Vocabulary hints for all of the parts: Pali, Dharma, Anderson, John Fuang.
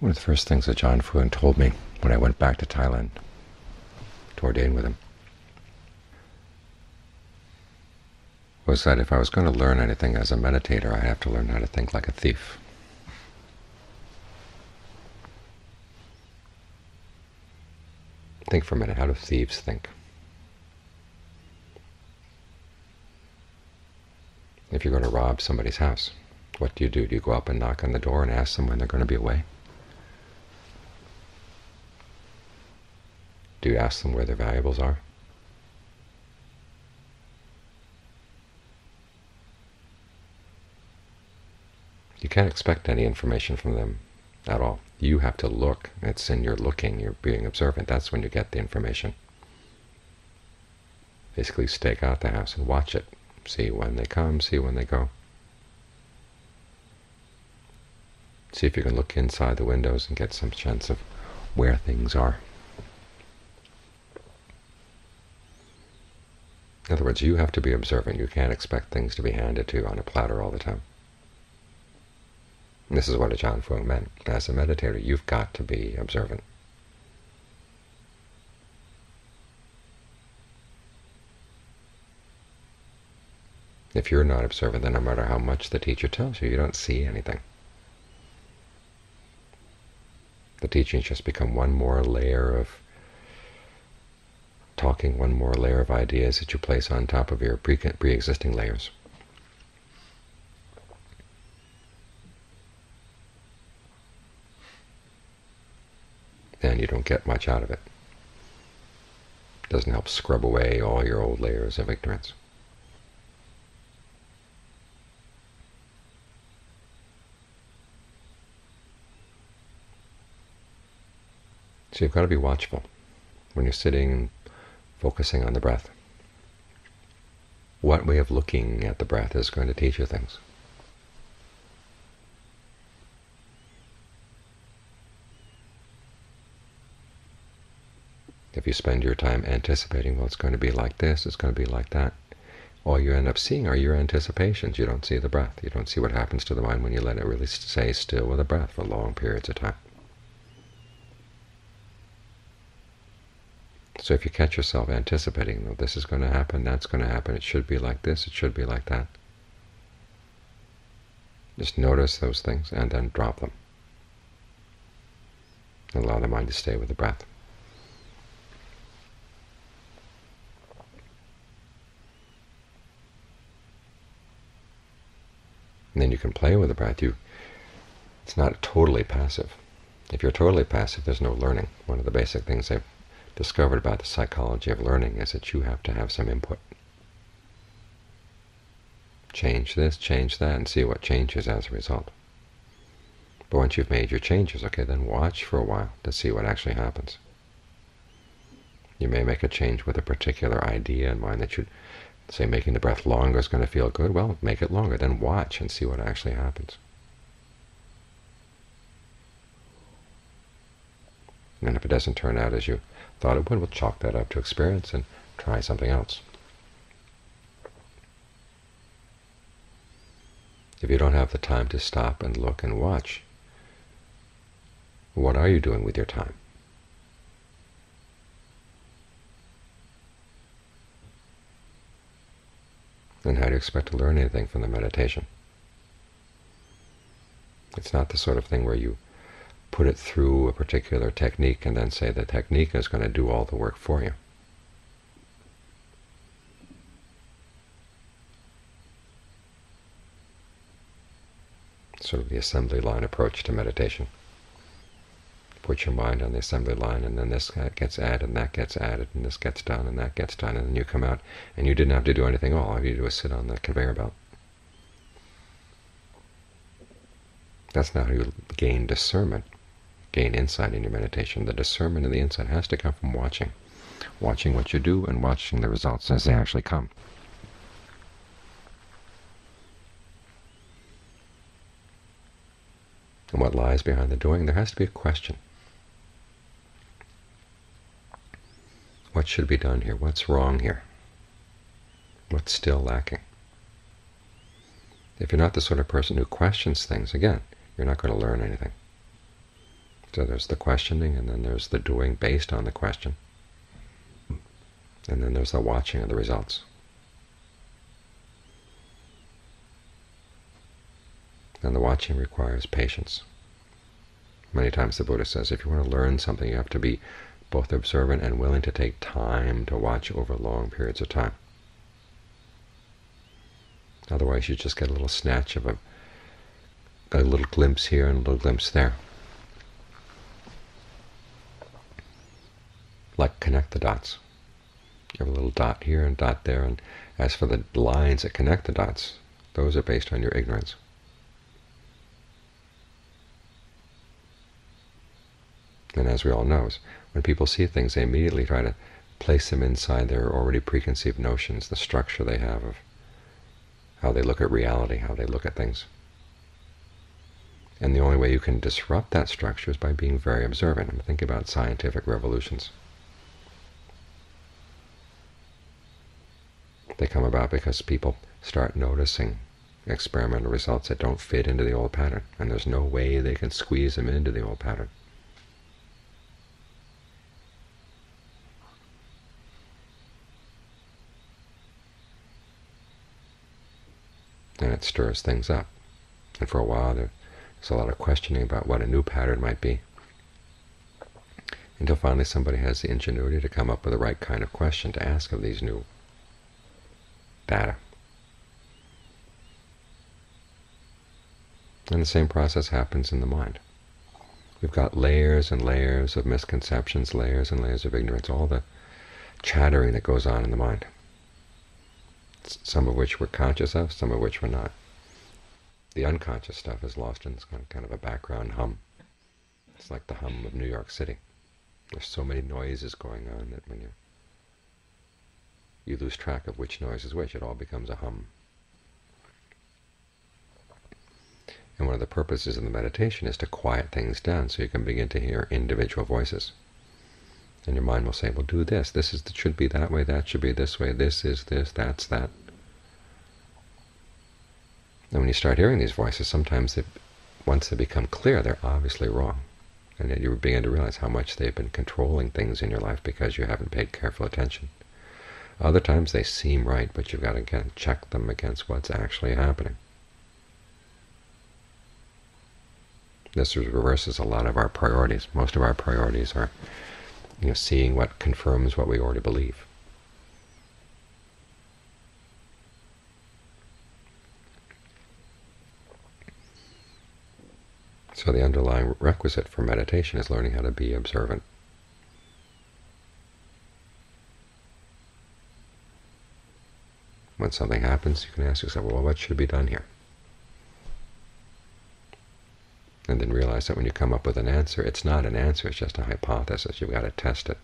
One of the first things that John Fuang told me when I went back to Thailand to ordain with him was that if I was going to learn anything as a meditator, I'd have to learn how to think like a thief. Think for a minute, how do thieves think? If you're going to rob somebody's house, what do? Do you go up and knock on the door and ask them when they're going to be away? Do you ask them where their valuables are? You can't expect any information from them at all. You have to look. It's in your looking, you're being observant. That's when you get the information. Basically stake out the house and watch it. See when they come, see when they go. See if you can look inside the windows and get some sense of where things are. In other words, you have to be observant. You can't expect things to be handed to you on a platter all the time. And this is what John Fuang meant. As a meditator, you've got to be observant. If you're not observant, then no matter how much the teacher tells you, you don't see anything. The teachings just become one more layer of talking, one more layer of ideas that you place on top of your pre-existing layers. And you don't get much out of it. It doesn't help scrub away all your old layers of ignorance. So you've got to be watchful when you're sitting and focusing on the breath. What way of looking at the breath is going to teach you things? If you spend your time anticipating, well, it's going to be like this, it's going to be like that, all you end up seeing are your anticipations. You don't see the breath. You don't see what happens to the mind when you let it really stay still with the breath for long periods of time. So if you catch yourself anticipating, well, this is going to happen, that's going to happen, it should be like this, it should be like that, just notice those things and then drop them. Allow the mind to stay with the breath. And then you can play with the breath. It's not totally passive. If you're totally passive, there's no learning. One of the basic things they've discovered about the psychology of learning is that you have to have some input. Change this, change that, and see what changes as a result. But once you've made your changes, okay, then watch for a while to see what actually happens. You may make a change with a particular idea in mind that you'd say making the breath longer is going to feel good. Well, make it longer, then watch and see what actually happens. And if it doesn't turn out as you thought it would, we'll chalk that up to experience and try something else. If you don't have the time to stop and look and watch, what are you doing with your time? And how do you expect to learn anything from the meditation? It's not the sort of thing where you put it through a particular technique and then say the technique is going to do all the work for you. Sort of the assembly line approach to meditation. Put your mind on the assembly line, and then this gets added, and that gets added, and this gets done, and that gets done, and then you come out, and you didn't have to do anything at all. All you do is sit on the conveyor belt. That's not how you gain discernment, gain insight in your meditation. The discernment and the insight has to come from watching. Watching what you do and watching the results as they actually come. And what lies behind the doing? There has to be a question. What should be done here? What's wrong here? What's still lacking? If you're not the sort of person who questions things, again, you're not going to learn anything. So there's the questioning, and then there's the doing based on the question, and then there's the watching of the results. And the watching requires patience. Many times the Buddha says, if you want to learn something, you have to be both observant and willing to take time to watch over long periods of time. Otherwise you just get a little snatch of a little glimpse here and a little glimpse there. Like connect the dots. You have a little dot here and dot there, and as for the lines that connect the dots, those are based on your ignorance. And as we all know, when people see things, they immediately try to place them inside their already preconceived notions, the structure they have of how they look at reality, how they look at things. And the only way you can disrupt that structure is by being very observant. And think about scientific revolutions. They come about because people start noticing experimental results that don't fit into the old pattern, and there's no way they can squeeze them into the old pattern. And it stirs things up. And for a while there's a lot of questioning about what a new pattern might be, until finally somebody has the ingenuity to come up with the right kind of question to ask of these new data. And the same process happens in the mind. We've got layers and layers of misconceptions, layers and layers of ignorance, all the chattering that goes on in the mind, some of which we're conscious of, some of which we're not. The unconscious stuff is lost in kind of a background hum. It's like the hum of New York City. There's so many noises going on that when you lose track of which noise is which, it all becomes a hum. And one of the purposes of the meditation is to quiet things down so you can begin to hear individual voices. And your mind will say, well, do this. This is, should be that way. That should be this way. This is this. That's that. And when you start hearing these voices, sometimes once they become clear, they're obviously wrong. And then you begin to realize how much they've been controlling things in your life because you haven't paid careful attention. Other times they seem right, but you've got to, again, check them against what's actually happening. This reverses a lot of our priorities. Most of our priorities are seeing what confirms what we already believe. So the underlying requisite for meditation is learning how to be observant. When something happens, you can ask yourself, well, what should be done here? And then realize that when you come up with an answer, it's not an answer, it's just a hypothesis. You've got to test it.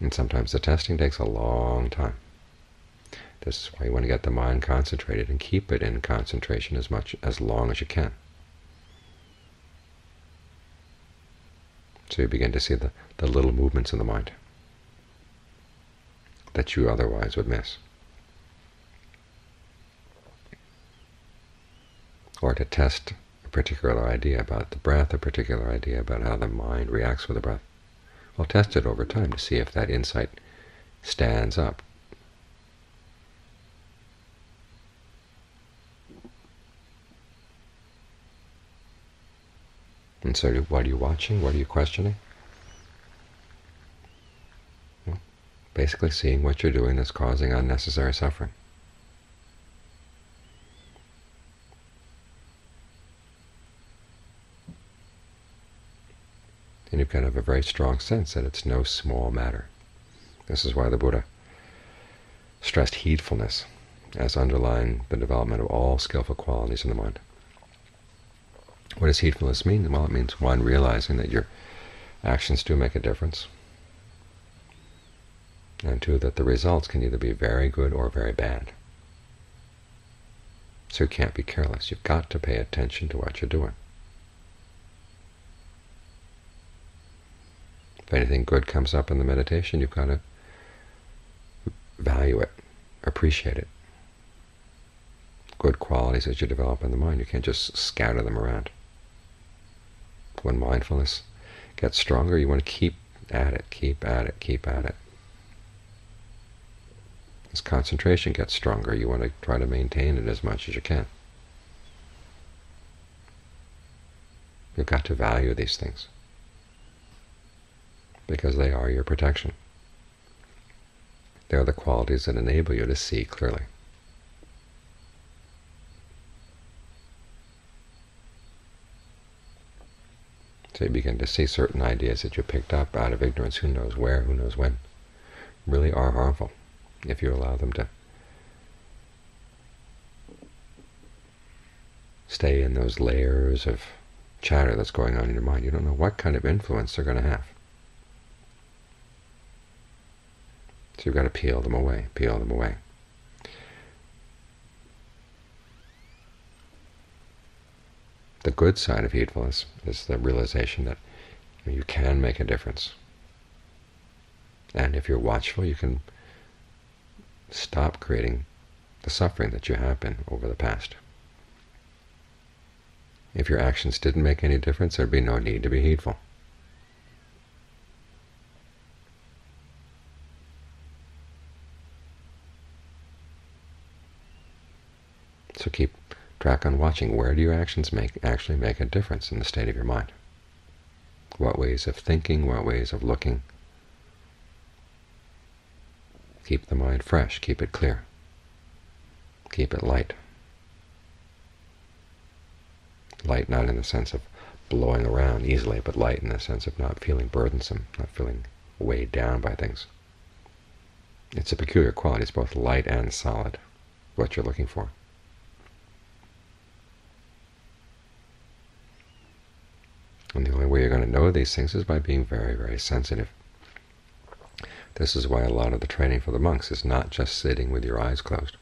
And sometimes the testing takes a long time. This is why you want to get the mind concentrated and keep it in concentration as long as you can. So you begin to see the little movements in the mind that you otherwise would miss. Or to test a particular idea about the breath, a particular idea about how the mind reacts with the breath. Well, test it over time to see if that insight stands up. And so what are you watching? What are you questioning? Well, basically seeing what you're doing that's causing unnecessary suffering. And you can have a very strong sense that it's no small matter. This is why the Buddha stressed heedfulness as underlying the development of all skillful qualities in the mind. What does heedfulness mean? Well, it means, one, realizing that your actions do make a difference, and two, that the results can either be very good or very bad. So you can't be careless. You've got to pay attention to what you're doing. If anything good comes up in the meditation, you've got to value it, appreciate it, good qualities as you develop in the mind. You can't just scatter them around. When mindfulness gets stronger, you want to keep at it, keep at it, keep at it. As concentration gets stronger, you want to try to maintain it as much as you can. You've got to value these things because they are your protection. They are the qualities that enable you to see clearly. So you begin to see certain ideas that you picked up out of ignorance, who knows where, who knows when, really are harmful if you allow them to stay in those layers of chatter that's going on in your mind. You don't know what kind of influence they're going to have. So you've got to peel them away, peel them away. The good side of heedfulness is the realization that you can make a difference. And if you're watchful, you can stop creating the suffering that you have been over the past. If your actions didn't make any difference, there'd be no need to be heedful. So keep track on watching. Where do your actions actually make a difference in the state of your mind? What ways of thinking, what ways of looking? Keep the mind fresh, keep it clear, keep it light. Light not in the sense of blowing around easily, but light in the sense of not feeling burdensome, not feeling weighed down by things. It's a peculiar quality. It's both light and solid, what you're looking for. And the only way you're going to know these things is by being very, very sensitive. This is why a lot of the training for the monks is not just sitting with your eyes closed,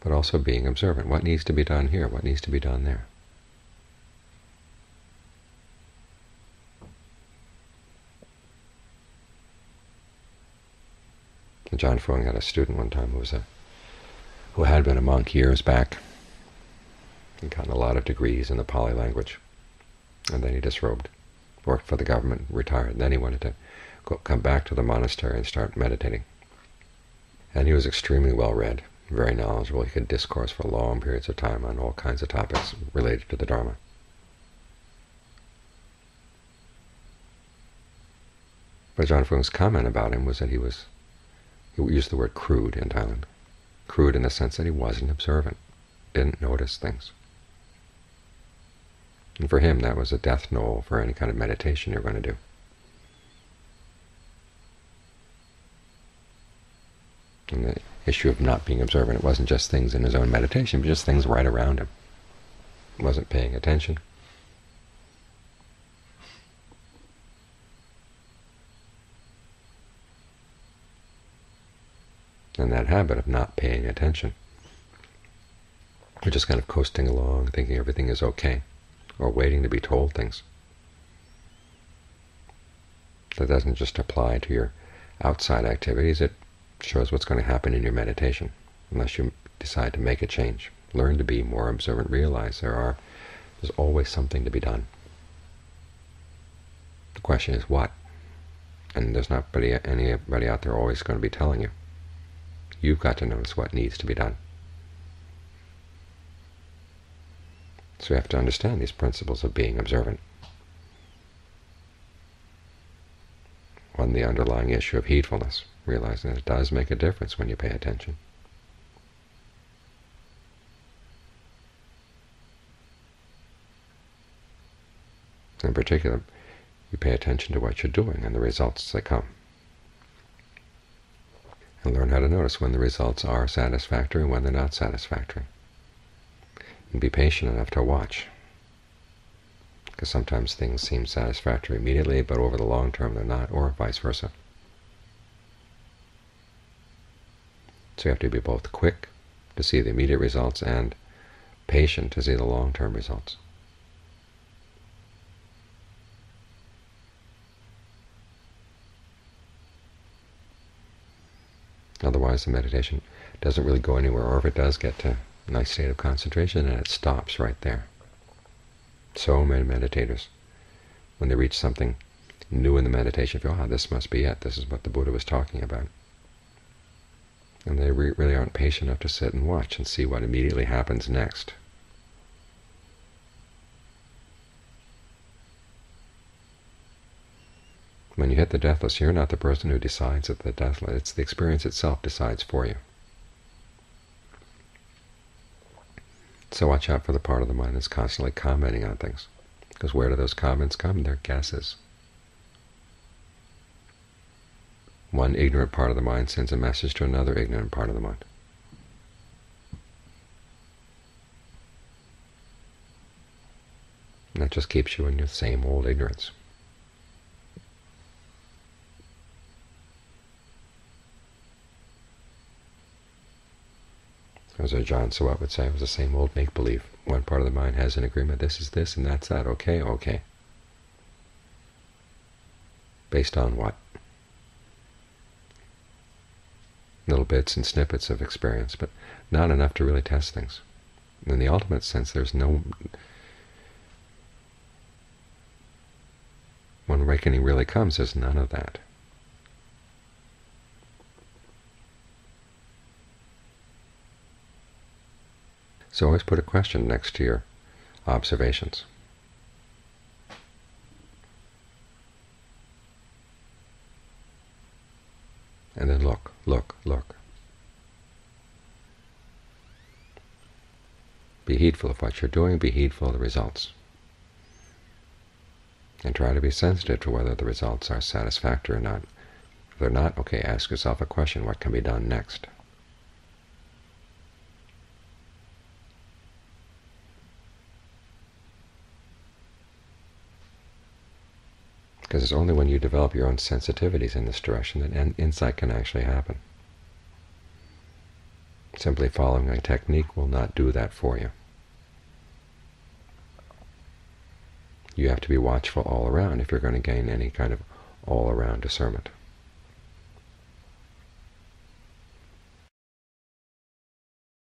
but also being observant. What needs to be done here? What needs to be done there? John Fuang had a student one time who had been a monk years back and gotten a lot of degrees in the Pali language. And then he disrobed, worked for the government, retired. And then he wanted to come back to the monastery and start meditating. And he was extremely well-read, very knowledgeable. He could discourse for long periods of time on all kinds of topics related to the Dharma. But John Fuang's comment about him was that he used the word crude in Thailand. Crude in the sense that he wasn't observant, didn't notice things. And for him, that was a death knell for any kind of meditation you're going to do. And the issue of not being observant, it wasn't just things in his own meditation, but just things right around him. He wasn't paying attention. And that habit of not paying attention, or just kind of coasting along, thinking everything is okay, or waiting to be told things. That doesn't just apply to your outside activities. It shows what's going to happen in your meditation, unless you decide to make a change. Learn to be more observant. Realize there's always something to be done. The question is what? And there's not anybody out there always going to be telling you. You've got to notice what needs to be done. So you have to understand these principles of being observant. On the underlying issue of heedfulness, realizing that it does make a difference when you pay attention. In particular, you pay attention to what you're doing and the results that come. And learn how to notice when the results are satisfactory and when they're not satisfactory. And be patient enough to watch, because sometimes things seem satisfactory immediately, but over the long term they're not, or vice versa. So you have to be both quick to see the immediate results and patient to see the long-term results. Otherwise the meditation doesn't really go anywhere, or if it does get to nice state of concentration, and it stops right there. So many meditators, when they reach something new in the meditation, feel, ah, this must be it, this is what the Buddha was talking about. And they really aren't patient enough to sit and watch and see what immediately happens next. When you hit the deathless, you're not the person who decides at the deathless. It's the experience itself decides for you. So watch out for the part of the mind that's constantly commenting on things. Because where do those comments come? They're guesses. One ignorant part of the mind sends a message to another ignorant part of the mind. And that just keeps you in your same old ignorance. As John Fuang would say, it was the same old make-believe. One part of the mind has an agreement, this is this and that's that, okay, okay. Based on what? Little bits and snippets of experience, but not enough to really test things. In the ultimate sense, there's no... When awakening really comes, there's none of that. So always put a question next to your observations. And then look, look, look. Be heedful of what you're doing, be heedful of the results. And try to be sensitive to whether the results are satisfactory or not. If they're not, okay, ask yourself a question, what can be done next? Because it's only when you develop your own sensitivities in this direction that insight can actually happen. Simply following a technique will not do that for you. You have to be watchful all around if you're going to gain any kind of all-around discernment.